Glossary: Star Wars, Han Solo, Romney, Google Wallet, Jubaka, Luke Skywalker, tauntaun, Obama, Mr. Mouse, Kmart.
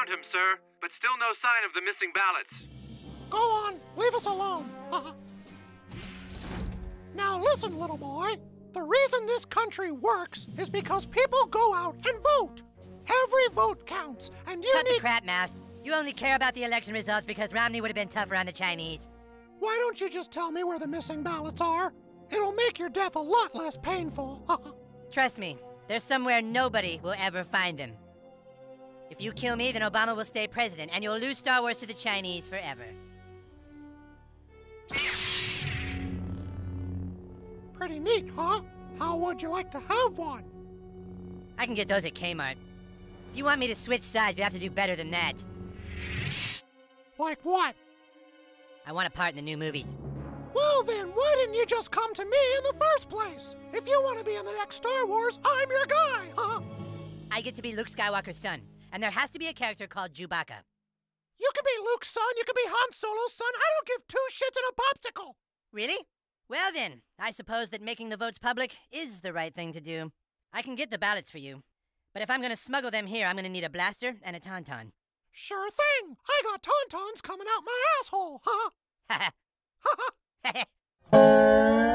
found him, sir, but still no sign of the missing ballots. Go on, leave us alone. Now listen, little boy. The reason this country works is because people go out and vote. Every vote counts, and you Shut the crap, Mouse. You only care about the election results because Romney would have been tougher on the Chinese. Why don't you just tell me where the missing ballots are? It'll make your death a lot less painful. Trust me, they're somewhere nobody will ever find them. If you kill me, then Obama will stay president, and you'll lose Star Wars to the Chinese forever. Pretty neat, huh? How would you like to have one? I can get those at Kmart. If you want me to switch sides, you have to do better than that. Like what? I want a part in the new movies. Well then, why didn't you just come to me in the first place? If you want to be in the next Star Wars, I'm your guy, huh? I get to be Luke Skywalker's son, and there has to be a character called Jubaka. You can be Luke's son, you can be Han Solo's son, I don't give two shits and a popsicle! Really? Well then, I suppose that making the votes public is the right thing to do. I can get the ballots for you, but if I'm gonna smuggle them here, I'm gonna need a blaster and a tauntaun. Sure thing! I got tauntauns coming out my asshole, huh? Ha ha! Ha ha!